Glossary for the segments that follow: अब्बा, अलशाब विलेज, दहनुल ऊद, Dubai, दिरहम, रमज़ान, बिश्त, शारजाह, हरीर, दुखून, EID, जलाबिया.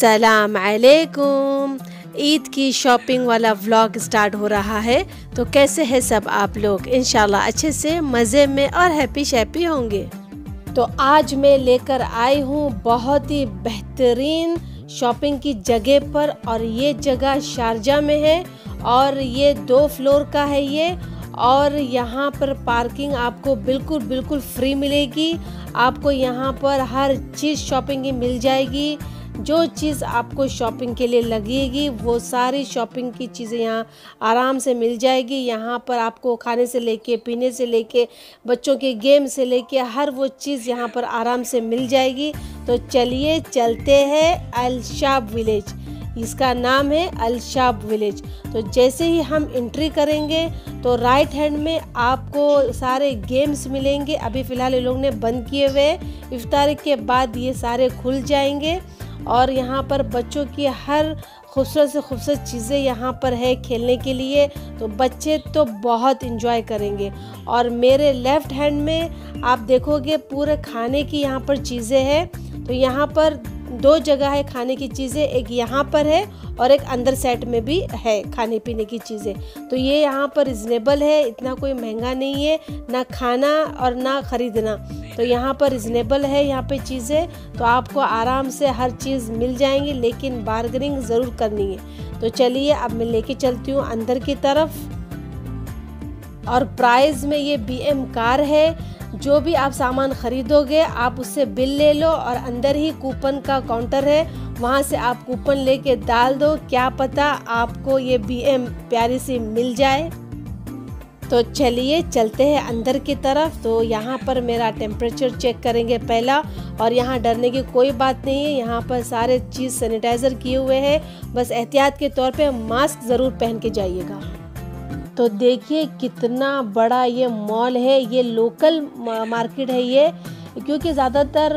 अस्सलाम वालेकुम। ईद की शॉपिंग वाला व्लॉग स्टार्ट हो रहा है, तो कैसे हैं सब आप लोग? इंशाल्लाह अच्छे से मज़े में और हैप्पी शैप्पी होंगे। तो आज मैं लेकर आई हूँ बहुत ही बेहतरीन शॉपिंग की जगह पर, और ये जगह शारजाह में है और ये 2 फ्लोर का है ये, और यहाँ पर पार्किंग आपको बिल्कुल फ्री मिलेगी। आपको यहाँ पर हर चीज़ शॉपिंग की मिल जाएगी, जो चीज़ आपको शॉपिंग के लिए लगेगी वो सारी शॉपिंग की चीज़ें यहाँ आराम से मिल जाएगी। यहाँ पर आपको खाने से लेके, पीने से लेके, बच्चों के गेम से लेके हर वो चीज़ यहाँ पर आराम से मिल जाएगी। तो चलिए चलते हैं अलशाब विलेज, इसका नाम है अलशाब विलेज। तो जैसे ही हम एंट्री करेंगे तो राइट हैंड में आपको सारे गेम्स मिलेंगे। अभी फ़िलहाल ये लोग ने बंद किए हुए, इफ्तार के बाद ये सारे खुल जाएंगे। और यहाँ पर बच्चों की हर खूबसूरत से खूबसूरत चीज़ें यहाँ पर है खेलने के लिए, तो बच्चे तो बहुत इन्जॉय करेंगे। और मेरे लेफ़्ट हैंड में आप देखोगे पूरे खाने की यहाँ पर चीज़ें हैं। तो यहाँ पर 2 जगह है खाने की चीज़ें, एक यहाँ पर है और एक अंदर सेट में भी है खाने पीने की चीज़ें। तो ये यहाँ पर रिजनेबल है, इतना कोई महंगा नहीं है, ना खाना और ना ख़रीदना। तो यहाँ पर रिजनेबल है यहाँ पे चीज़ें, तो आपको आराम से हर चीज़ मिल जाएंगी, लेकिन बार्गेनिंग ज़रूर करनी है। तो चलिए अब मैं लेके चलती हूँ अंदर की तरफ। और प्राइस में ये बीएम कार है, जो भी आप सामान ख़रीदोगे आप उससे बिल ले लो, और अंदर ही कूपन का काउंटर है, वहाँ से आप कूपन लेके डाल दो, क्या पता आपको ये बीएम प्यारी सी मिल जाए। तो चलिए चलते हैं अंदर की तरफ। तो यहाँ पर मेरा टेम्परेचर चेक करेंगे पहला, और यहाँ डरने की कोई बात नहीं है। यहाँ पर सारे चीज़ सैनिटाइज़र किए हुए हैं, बस एहतियात के तौर पे मास्क ज़रूर पहन के जाइएगा। तो देखिए कितना बड़ा ये मॉल है, ये लोकल मार्केट है ये, क्योंकि ज़्यादातर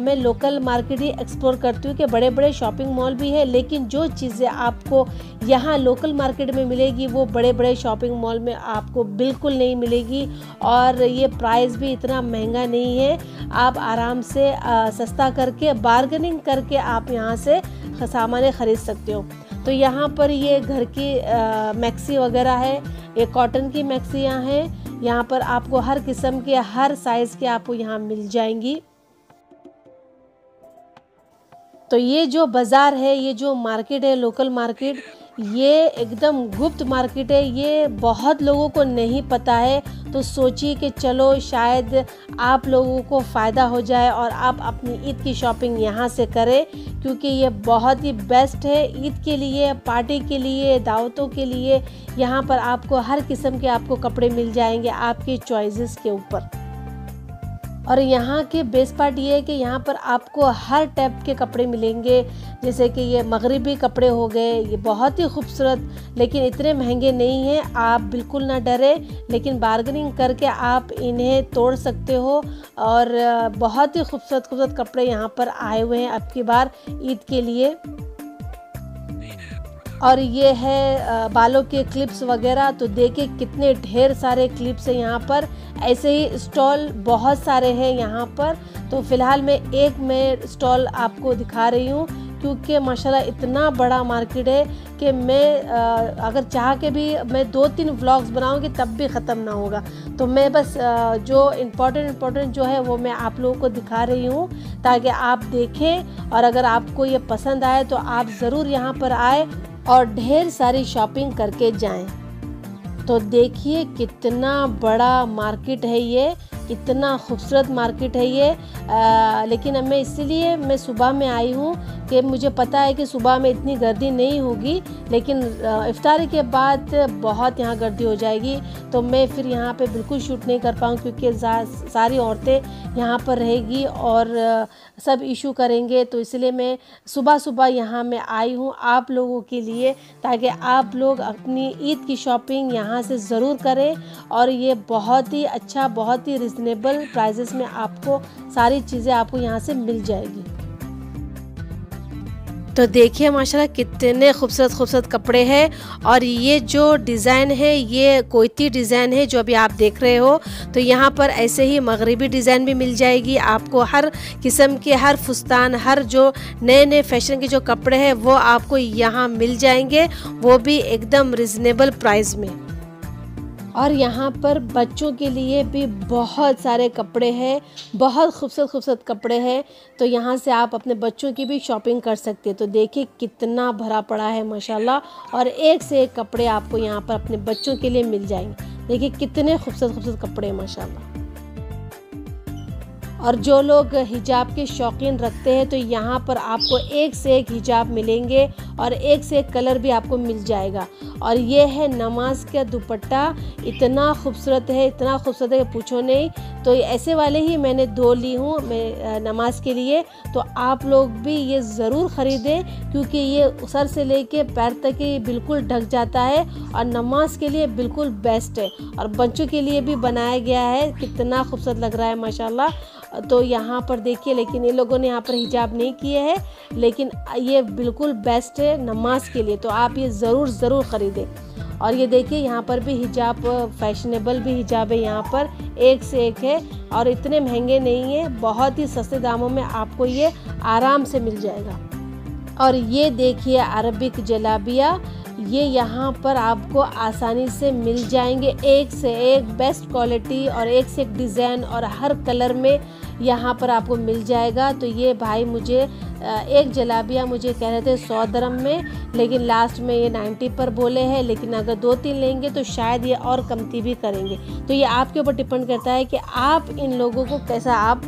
मैं लोकल मार्केट ही एक्सप्लोर करती हूँ कि बड़े बड़े शॉपिंग मॉल भी है, लेकिन जो चीज़ें आपको यहाँ लोकल मार्केट में मिलेगी वो बड़े बड़े शॉपिंग मॉल में आपको बिल्कुल नहीं मिलेगी। और ये प्राइस भी इतना महंगा नहीं है, आप आराम से सस्ता करके बार्गेनिंग करके आप यहाँ से सामान ख़रीद सकते हो। तो यहाँ पर ये घर की मैक्सी वगैरह है, ये कॉटन की मैक्सियाँ हैं। यहाँ पर आपको हर किस्म के हर साइज़ के आपको यहाँ मिल जाएंगी। तो ये जो बाज़ार है, ये जो मार्केट है लोकल मार्केट, ये एकदम गुप्त मार्केट है, ये बहुत लोगों को नहीं पता है। तो सोचिए कि चलो शायद आप लोगों को फ़ायदा हो जाए और आप अपनी ईद की शॉपिंग यहाँ से करें, क्योंकि ये बहुत ही बेस्ट है ईद के लिए, पार्टी के लिए, दावतों के लिए। यहाँ पर आपको हर किस्म के आपको कपड़े मिल जाएंगे आपकी चॉइसेस के ऊपर। और यहाँ के बेस्ट पार्ट ये है कि यहाँ पर आपको हर टाइप के कपड़े मिलेंगे, जैसे कि ये मगरिबी कपड़े हो गए, ये बहुत ही खूबसूरत, लेकिन इतने महंगे नहीं हैं। आप बिल्कुल ना डरे, लेकिन बार्गेनिंग करके आप इन्हें तोड़ सकते हो। और बहुत ही खूबसूरत कपड़े यहाँ पर आए हुए हैं अब की बार ईद के लिए। और ये है बालों के क्लिप्स वगैरह, तो देखिए कितने ढेर सारे क्लिप्स हैं यहाँ पर। ऐसे ही स्टॉल बहुत सारे हैं यहाँ पर। तो फ़िलहाल मैं एक में स्टॉल आपको दिखा रही हूँ, क्योंकि माशाल्लाह इतना बड़ा मार्केट है कि मैं अगर चाह के भी मैं 2-3 व्लॉग्स बनाऊँगी तब भी ख़त्म ना होगा। तो मैं बस जो इम्पोर्टेंट जो है वो मैं आप लोगों को दिखा रही हूँ, ताकि आप देखें, और अगर आपको ये पसंद आए तो आप ज़रूर यहाँ पर आए और ढेर सारी शॉपिंग करके जाएं। तो देखिए कितना बड़ा मार्केट है ये, इतना खूबसूरत मार्केट है ये। लेकिन मैं इसलिए मैं सुबह में आई हूँ कि मुझे पता है कि सुबह में इतनी गर्दी नहीं होगी, लेकिन इफ्तार के बाद बहुत यहाँ गर्दी हो जाएगी। तो मैं फिर यहाँ पे बिल्कुल शूट नहीं कर पाऊँ, क्योंकि सारी औरतें यहाँ पर रहेगी और सब इशू करेंगे। तो इसलिए मैं सुबह यहाँ मैं आई हूँ आप लोगों के लिए, ताकि आप लोग अपनी ईद की शॉपिंग यहाँ से ज़रूर करें। और ये बहुत ही अच्छा, बहुत ही रिजनेबल प्राइजेस में आपको सारी चीज़ें आपको यहाँ से मिल जाएगी। तो देखिए माशाल्लाह कितने खूबसूरत खूबसूरत कपड़े हैं। और ये जो डिज़ाइन है ये कोयती डिज़ाइन है जो अभी आप देख रहे हो। तो यहाँ पर ऐसे ही मगरिबी डिज़ाइन भी मिल जाएगी आपको, हर किस्म के, हर फुस्तान, हर जो नए नए फैशन के जो कपड़े हैं वो आपको यहाँ मिल जाएंगे, वो भी एकदम रिजनेबल प्राइस में। और यहाँ पर बच्चों के लिए भी बहुत सारे कपड़े हैं, बहुत खूबसूरत खूबसूरत कपड़े हैं। तो यहाँ से आप अपने बच्चों की भी शॉपिंग कर सकते हैं। तो देखिए कितना भरा पड़ा है माशाल्लाह, और एक से एक कपड़े आपको यहाँ पर अपने बच्चों के लिए मिल जाएंगे। देखिए कितने खूबसूरत खूबसूरत कपड़े हैं माशाल्लाह। और जो लोग हिजाब के शौकीन रखते हैं तो यहाँ पर आपको एक से एक हिजाब मिलेंगे और एक से एक कलर भी आपको मिल जाएगा। और ये है नमाज का दुपट्टा, इतना खूबसूरत है, इतना खूबसूरत है कि पूछो नहीं। तो ऐसे वाले ही मैंने दो ली हूँ मैं नमाज के लिए। तो आप लोग भी ये ज़रूर ख़रीदें क्योंकि ये सर से लेके पैर तक ही बिल्कुल ढक जाता है और नमाज के लिए बिल्कुल बेस्ट है। और बच्चों के लिए भी बनाया गया है, कितना खूबसूरत लग रहा है माशाल्लाह। तो यहाँ पर देखिए, लेकिन इन लोगों ने यहाँ पर हिजाब नहीं किए हैं, लेकिन ये बिल्कुल बेस्ट है नमाज के लिए। तो आप ये ज़रूर ख़रीदें। और ये देखिए यहाँ पर भी हिजाब, फैशनेबल भी हिजाब है यहाँ पर, एक से एक है और इतने महंगे नहीं है, बहुत ही सस्ते दामों में आपको ये आराम से मिल जाएगा। और ये देखिए अरबिक जलाबिया, ये यहाँ पर आपको आसानी से मिल जाएंगे, एक से एक बेस्ट क्वालिटी और एक से एक डिज़ाइन और हर कलर में यहाँ पर आपको मिल जाएगा। तो ये भाई मुझे एक जलाबिया मुझे कह रहे थे 100 दरम में, लेकिन लास्ट में ये 90 पर बोले हैं, लेकिन अगर 2-3 लेंगे तो शायद ये और कमती भी करेंगे। तो ये आपके ऊपर डिपेंड करता है कि आप इन लोगों को कैसा आप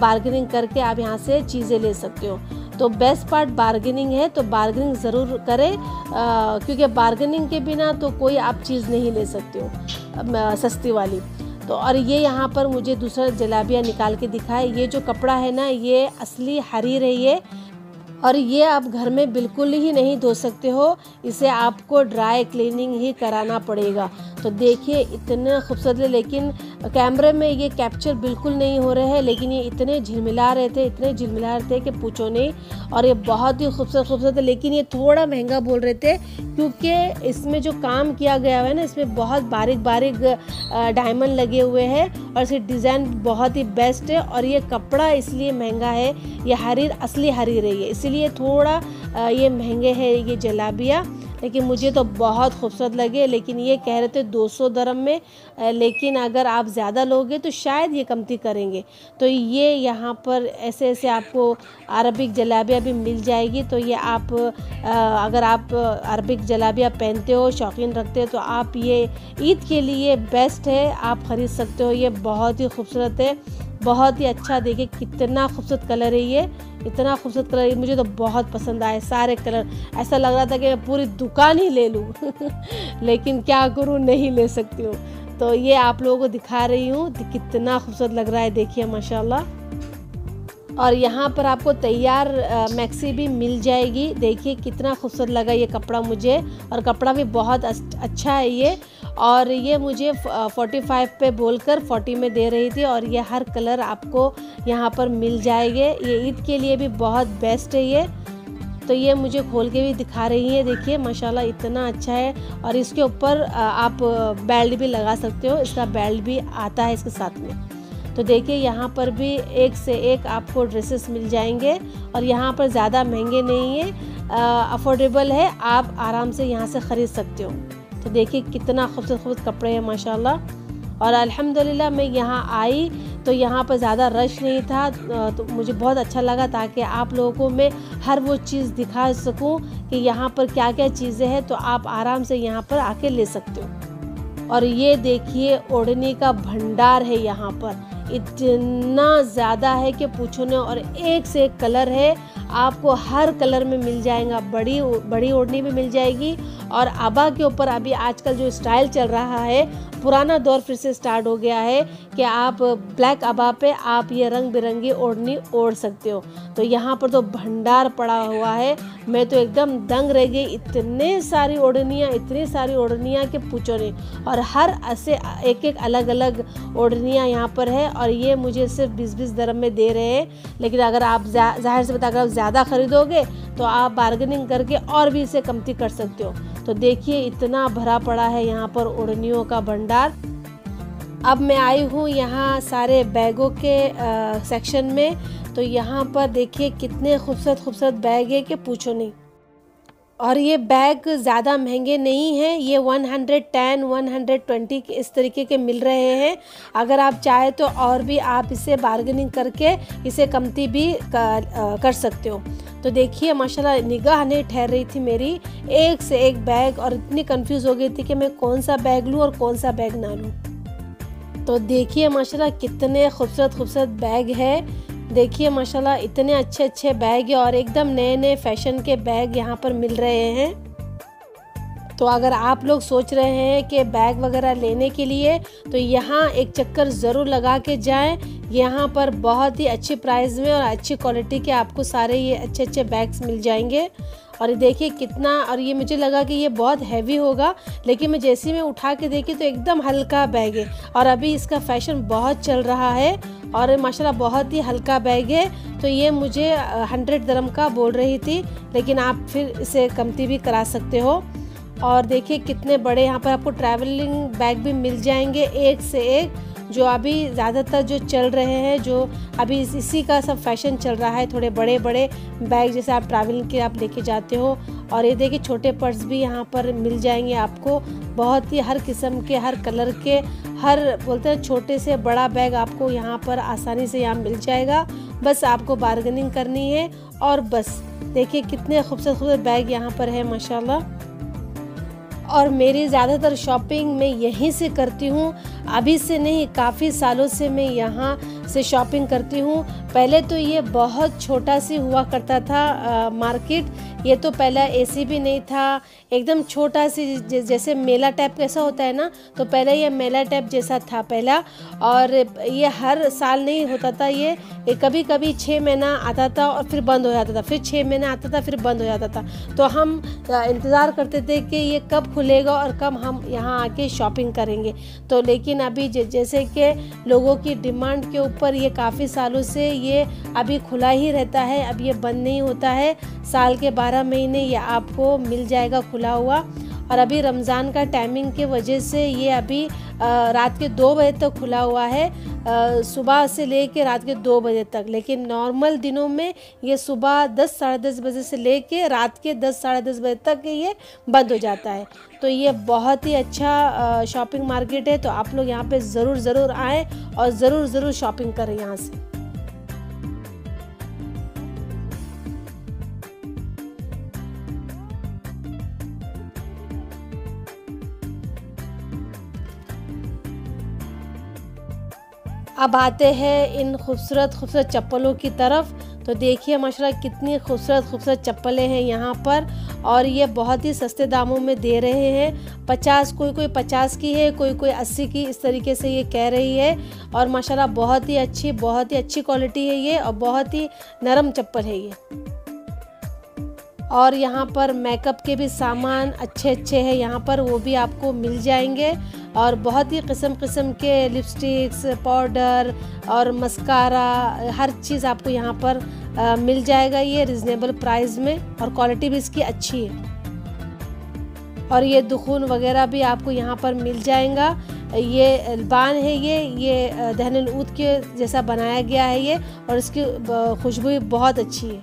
बार्गेनिंग करके आप यहाँ से चीज़ें ले सकते हो। तो बेस्ट पार्ट बार्गेनिंग है, तो बार्गेनिंग ज़रूर करें क्योंकि बार्गेनिंग के बिना तो कोई आप चीज़ नहीं ले सकते हो सस्ती वाली। तो और ये यहाँ पर मुझे दूसरा जलाबिया निकाल के दिखाए। ये जो कपड़ा है ना, ये असली हरीर है ये, और ये आप घर में बिल्कुल ही नहीं धो सकते हो, इसे आपको ड्राई क्लीनिंग ही कराना पड़ेगा। तो देखिए इतने खूबसूरत, लेकिन कैमरे में ये कैप्चर बिल्कुल नहीं हो रहे हैं, लेकिन ये इतने झिलमिला रहे थे कि पूछो नहीं। और ये बहुत ही खूबसूरत है, लेकिन ये थोड़ा महंगा बोल रहे थे क्योंकि इसमें जो काम किया गया है ना, इसमें बहुत बारीक डायमंड लगे हुए हैं और इसकी डिज़ाइन बहुत ही बेस्ट है। और ये कपड़ा इसलिए महंगा है, ये हरीर असली हरीर है, इसलिए थोड़ा ये महंगे है ये जलाबिया, लेकिन मुझे तो बहुत खूबसूरत लगे। लेकिन ये कह रहे थे 200 दरम में, लेकिन अगर आप ज़्यादा लोगे तो शायद ये कमती करेंगे। तो ये यहाँ पर ऐसे ऐसे आपको अरबिक जलाबिया भी मिल जाएगी। तो ये आप अगर आप अरबिक जलाबिया पहनते हो, शौकीन रखते हो, तो आप ये ईद के लिए बेस्ट है, आप ख़रीद सकते हो। ये बहुत ही खूबसूरत है, बहुत ही अच्छा। देखिए कितना खूबसूरत कलर है ये, इतना खूबसूरत कलर, मुझे तो बहुत पसंद आए सारे कलर। ऐसा लग रहा था कि मैं पूरी दुकान ही ले लूँ लेकिन क्या करूँ, नहीं ले सकती हूँ। तो ये आप लोगों को दिखा रही हूँ तो कितना खूबसूरत लग रहा है, देखिए माशाल्लाह। और यहाँ पर आपको तैयार मैक्सी भी मिल जाएगी। देखिए कितना खूबसूरत लगा ये कपड़ा मुझे, और कपड़ा भी बहुत अच्छा है ये। और ये मुझे 45 पे बोलकर 40 में दे रही थी, और ये हर कलर आपको यहाँ पर मिल जाएंगे। ये ईद के लिए भी बहुत बेस्ट है ये। तो ये मुझे खोल के भी दिखा रही है, देखिए माशाल्लाह इतना अच्छा है। और इसके ऊपर आप बेल्ट भी लगा सकते हो, इसका बेल्ट भी आता है इसके साथ में। तो देखिए यहाँ पर भी एक से एक आपको ड्रेसेस मिल जाएंगे, और यहाँ पर ज़्यादा महंगे नहीं है, अफोर्डेबल है, आप आराम से यहाँ से ख़रीद सकते हो। तो देखिए कितना खूबसूरत खूबसूरत कपड़े हैं माशाल्लाह। और अल्हम्दुलिल्लाह मैं यहाँ आई तो यहाँ पर ज़्यादा रश नहीं था, तो मुझे बहुत अच्छा लगा, ताकि आप लोगों को मैं हर वो चीज़ दिखा सकूँ कि यहाँ पर क्या क्या चीज़ें हैं, तो आप आराम से यहाँ पर आके ले सकते हो। और ये देखिए ओढ़ने का भंडार है यहाँ पर, इतना ज़्यादा है कि पूछो ना, और एक से एक कलर है, आपको हर कलर में मिल जाएगा। बड़ी ओढ़नी भी मिल जाएगी। और आबा के ऊपर अभी आजकल जो स्टाइल चल रहा है, पुराना दौर फिर से स्टार्ट हो गया है कि आप ब्लैक आबा पे आप ये रंग बिरंगी ओढ़नी ओढ़ सकते हो। तो यहाँ पर तो भंडार पड़ा हुआ है, मैं तो एकदम दंग रह गई, इतनी सारी ओढ़नियाँ कि पूछो नहीं। और हर ऐसे एक एक अलग अलग ओढ़नियाँ यहाँ पर है, और ये मुझे सिर्फ 20-20 दरम में दे रहे हैं। लेकिन अगर आप जाहिर सी बात, अगर आप ज़्यादा ख़रीदोगे तो आप बार्गेनिंग करके और भी इसे कमती कर सकते हो। तो देखिए इतना भरा पड़ा है यहाँ पर ओढ़नियों का भंडार। अब मैं आई हूँ यहाँ सारे बैगों के सेक्शन में। तो यहाँ पर देखिए कितने खूबसूरत खूबसूरत बैग है कि पूछो नहीं। और ये बैग ज़्यादा महंगे नहीं हैं, ये 110, 120 इस तरीके के मिल रहे हैं। अगर आप चाहे तो और भी आप इसे बार्गेनिंग करके इसे कमती भी कर सकते हो। तो देखिए माशाल्लाह निगाह नहीं ठहर रही थी मेरी, एक से एक बैग, और इतनी कंफ्यूज हो गई थी कि मैं कौन सा बैग लूँ और कौन सा बैग ना लूँ। तो देखिए माशाल्लाह कितने खूबसूरत खूबसूरत बैग है। देखिए माशाल्लाह इतने अच्छे अच्छे बैग है और एकदम नए नए फैशन के बैग यहाँ पर मिल रहे हैं। तो अगर आप लोग सोच रहे हैं कि बैग वगैरह लेने के लिए, तो यहाँ एक चक्कर ज़रूर लगा के जाएं। यहाँ पर बहुत ही अच्छी प्राइस में और अच्छी क्वालिटी के आपको सारे ये अच्छे अच्छे बैग्स मिल जाएंगे। और देखिए कितना, और ये मुझे लगा कि ये बहुत हैवी होगा, लेकिन मैं जैसे ही मैं उठा के देखी तो एकदम हल्का बैग है। और अभी इसका फैशन बहुत चल रहा है और माशाल्लाह बहुत ही हल्का बैग है। तो ये मुझे 100 दिरहम का बोल रही थी, लेकिन आप फिर इसे कमती भी करा सकते हो। और देखिए कितने बड़े यहाँ पर आपको ट्रैवलिंग बैग भी मिल जाएंगे, एक से एक, जो अभी ज़्यादातर जो चल रहे हैं, जो अभी इसी का सब फैशन चल रहा है। थोड़े बड़े बड़े बैग जैसे आप ट्रैवलिंग के आप लेके जाते हो। और ये देखिए छोटे पर्स भी यहाँ पर मिल जाएंगे आपको, बहुत ही हर किस्म के, हर कलर के, हर बोलते हैं छोटे से बड़ा बैग आपको यहाँ पर आसानी से यहाँ मिल जाएगा। बस आपको बार्गेनिंग करनी है। और बस देखिए कितने खूबसूरत खूबसूरत बैग यहाँ पर है माशाल्लाह। और मेरी ज़्यादातर शॉपिंग मैं यहीं से करती हूँ, अभी से नहीं, काफ़ी सालों से मैं यहाँ से शॉपिंग करती हूँ। पहले तो ये बहुत छोटा सी हुआ करता था मार्केट, ये तो पहले एसी भी नहीं था, एकदम छोटा सी जैसे मेला टाइप कैसा होता है ना, तो पहले ये मेला टाइप जैसा था पहला। और ये हर साल नहीं होता था, ये कभी कभी 6 महीना आता था और फिर बंद हो जाता था, फिर 6 महीना आता था फिर बंद हो जाता था। तो हम इंतज़ार करते थे कि ये कब खुलेगा और कब हम यहाँ आके शॉपिंग करेंगे। तो लेकिन अभी जैसे कि लोगों की डिमांड के ऊपर ये काफ़ी सालों से ये अभी खुला ही रहता है, अब ये बंद नहीं होता है। साल के 12 महीने ये आपको मिल जाएगा खुला हुआ। और अभी रमज़ान का टाइमिंग के वजह से ये अभी रात के 2 बजे तक खुला हुआ है, सुबह से ले कर रात के 2 बजे तक। लेकिन नॉर्मल दिनों में ये सुबह 10 साढ़े 10 बजे से ले कर रात के 10 साढ़े 10 बजे तक ये बंद हो जाता है। तो ये बहुत ही अच्छा शॉपिंग मार्केट है, तो आप लोग यहाँ पे ज़रूर ज़रूर आएँ और ज़रूर ज़रूर शॉपिंग करें यहाँ से। अब आते हैं इन खूबसूरत खूबसूरत चप्पलों की तरफ। तो देखिए माशाल्लाह कितनी खूबसूरत खूबसूरत चप्पलें हैं यहाँ पर, और ये बहुत ही सस्ते दामों में दे रहे हैं। 50, कोई 50 की है, कोई 80 की, इस तरीके से ये कह रही है। और माशाल्लाह बहुत ही अच्छी क्वालिटी है ये, और बहुत ही नरम चप्पल है ये। और यहाँ पर मेकअप के भी सामान अच्छे अच्छे हैं यहाँ पर, वो भी आपको मिल जाएंगे। और बहुत ही किस्म किस्म के लिपस्टिक्स, पाउडर और मस्कारा, हर चीज़ आपको यहाँ पर मिल जाएगा ये रिजनेबल प्राइस में, और क्वालिटी भी इसकी अच्छी है। और ये दुखून वगैरह भी आपको यहाँ पर मिल जाएगा। ये बान है, ये दहनुल ऊद के जैसा बनाया गया है ये, और इसकी खुशबू भी बहुत अच्छी है।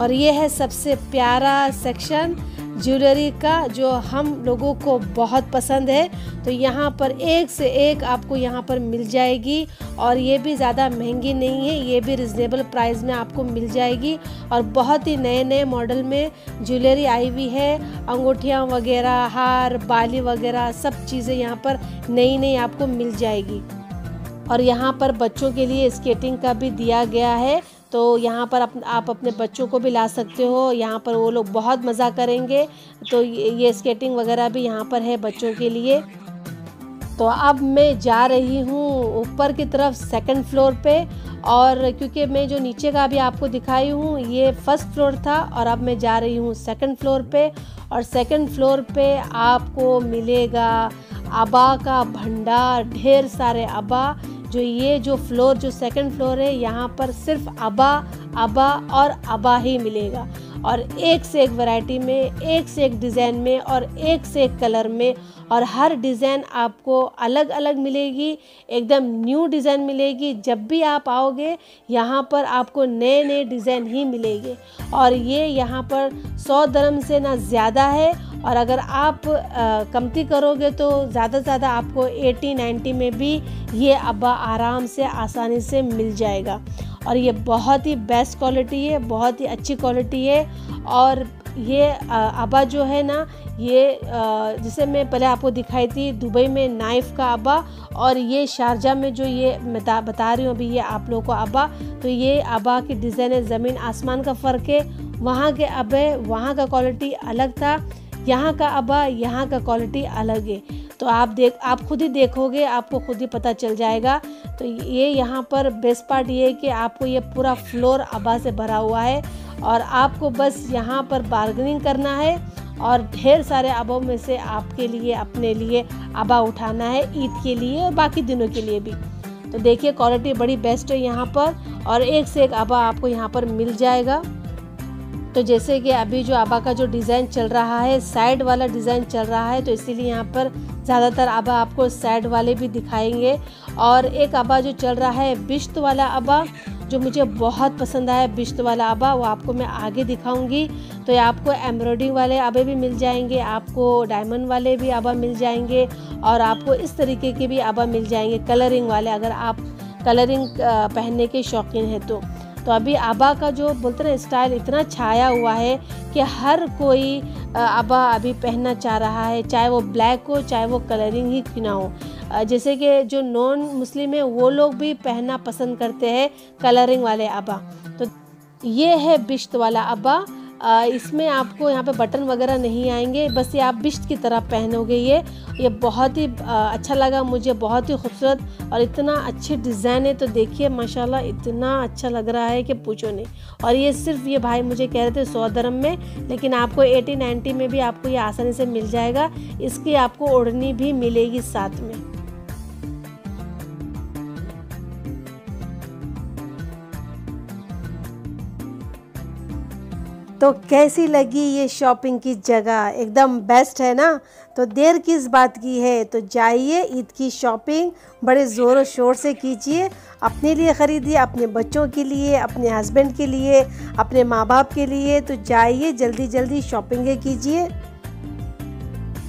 और ये है सबसे प्यारा सेक्शन ज्वेलरी का, जो हम लोगों को बहुत पसंद है। तो यहाँ पर एक से एक आपको यहाँ पर मिल जाएगी, और ये भी ज़्यादा महंगी नहीं है, ये भी रिजनेबल प्राइस में आपको मिल जाएगी। और बहुत ही नए नए मॉडल में ज्वेलरी आई हुई है, अंगूठियाँ वगैरह, हार, बाली वगैरह, सब चीज़ें यहाँ पर नई नई आपको मिल जाएगी। और यहाँ पर बच्चों के लिए स्केटिंग का भी दिया गया है, तो यहाँ पर आप अपने बच्चों को भी ला सकते हो, यहाँ पर वो लोग बहुत मज़ा करेंगे। तो ये स्केटिंग वगैरह भी यहाँ पर है बच्चों के लिए। तो अब मैं जा रही हूँ ऊपर की तरफ 2nd फ्लोर पे, और क्योंकि मैं जो नीचे का अभी आपको दिखाई हूँ ये 1st फ्लोर था, और अब मैं जा रही हूँ 2nd फ्लोर पे। और 2nd फ्लोर पे आपको मिलेगा आबा का भंडार, ढेर सारे आबा। जो 2nd फ्लोर है यहाँ पर सिर्फ आबा अबा और अबा ही मिलेगा, और एक से एक वैरायटी में, एक से एक डिज़ाइन में और एक से एक कलर में, और हर डिज़ाइन आपको अलग अलग मिलेगी, एकदम न्यू डिज़ाइन मिलेगी। जब भी आप आओगे यहाँ पर आपको नए नए डिज़ाइन ही मिलेंगे। और ये यहाँ पर 100 दिरहम से ना ज़्यादा है, और अगर आप कमती करोगे तो ज़्यादा से ज़्यादा आपको 80-90 में भी ये अब्बा आराम से आसानी से मिल जाएगा। और ये बहुत ही बेस्ट क्वालिटी है, बहुत ही अच्छी क्वालिटी है। और ये अब्बा जो है ना, ये जिसे मैं पहले आपको दिखाई थी दुबई में नाइफ़ का अब्बा, और ये शारजाह में जो ये बता रही हूँ अभी ये आप लोगों को अब्बा, तो ये अब्बा की डिज़ाइन है, ज़मीन आसमान का फ़र्क है। वहाँ के अब्बे, वहाँ का क्वालिटी अलग था, यहाँ का अब्बा, यहाँ का क्वालिटी अलग है। तो आप खुद ही देखोगे, आपको खुद ही पता चल जाएगा। तो ये यहाँ पर बेस्ट पार्ट ये है कि आपको ये पूरा फ्लोर अब्बा से भरा हुआ है, और आपको बस यहाँ पर बार्गेनिंग करना है और ढेर सारे अब्बों में से आपके लिए, अपने लिए अब्बा उठाना है ईद के लिए और बाकी दिनों के लिए भी। तो देखिए क्वालिटी बड़ी बेस्ट है यहाँ पर, और एक से एक अब्बा आपको यहाँ पर मिल जाएगा। तो जैसे कि अभी जो अब्बा का जो डिज़ाइन चल रहा है, साइड वाला डिज़ाइन चल रहा है, तो इसीलिए यहाँ पर ज़्यादातर अब्बा आपको साइड वाले भी दिखाएंगे। और एक अब्बा जो चल रहा है बिश्त वाला अब्बा, जो मुझे बहुत पसंद आया बिश्त वाला अब्बा, वो आपको मैं आगे दिखाऊंगी। तो ये आपको एम्ब्रॉयडरी वाले अब्बे भी मिल जाएंगे, आपको डायमंड वाले भी अब्बा मिल जाएंगे, और आपको इस तरीके के भी अब्बा मिल जाएंगे कलरिंग वाले, अगर आप कलरिंग पहनने के शौकीन हैं तो। तो अभी अब्बा का जो बोलते हैं स्टाइल इतना छाया हुआ है कि हर कोई अब्बा अभी पहनना चाह रहा है, चाहे वो ब्लैक हो, चाहे वो कलरिंग ही क्यों ना हो। जैसे कि जो नॉन मुस्लिम है वो लोग भी पहनना पसंद करते हैं कलरिंग वाले अब्बा। तो ये है बिश्त वाला अब्बा, इसमें आपको यहाँ पे बटन वगैरह नहीं आएंगे, बस ये आप बिश्त की तरह पहनोगे। ये बहुत ही अच्छा लगा मुझे, बहुत ही खूबसूरत और इतना अच्छी डिज़ाइन है। तो देखिए माशाल्लाह इतना अच्छा लग रहा है कि पूछो नहीं। और ये सिर्फ ये भाई मुझे कह रहे थे 100 दिरहम में, लेकिन आपको 80-90 में भी आपको ये आसानी से मिल जाएगा। इसकी आपको ओढ़नी भी मिलेगी साथ में। तो कैसी लगी ये शॉपिंग की जगह, एकदम बेस्ट है ना। तो देर किस बात की है, तो जाइए ईद की शॉपिंग बड़े ज़ोरों शोर से कीजिए, अपने लिए ख़रीदिए, अपने बच्चों के लिए, अपने हस्बैंड के लिए, अपने माँ बाप के लिए। तो जाइए जल्दी जल्दी शॉपिंगें कीजिए।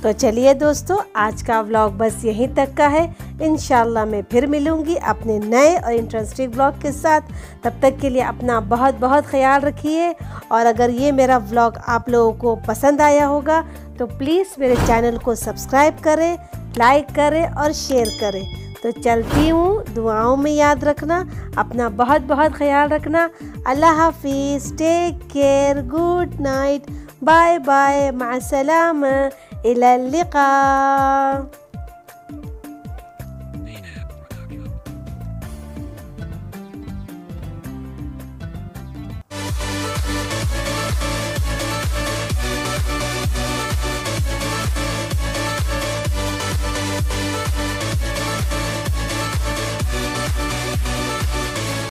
तो चलिए दोस्तों, आज का व्लॉग बस यहीं तक का है। इंशाल्लाह मैं फिर मिलूँगी अपने नए और इंटरेस्टिंग व्लॉग के साथ। तब तक के लिए अपना बहुत बहुत ख्याल रखिए। और अगर ये मेरा व्लॉग आप लोगों को पसंद आया होगा तो प्लीज़ मेरे चैनल को सब्सक्राइब करें, लाइक करें और शेयर करें। तो चलती हूँ, दुआओं में याद रखना, अपना बहुत बहुत ख्याल रखना। अल्लाह हाफिज़, take care, good night, bye bye, माअस्सलामा, इला लिक़ा।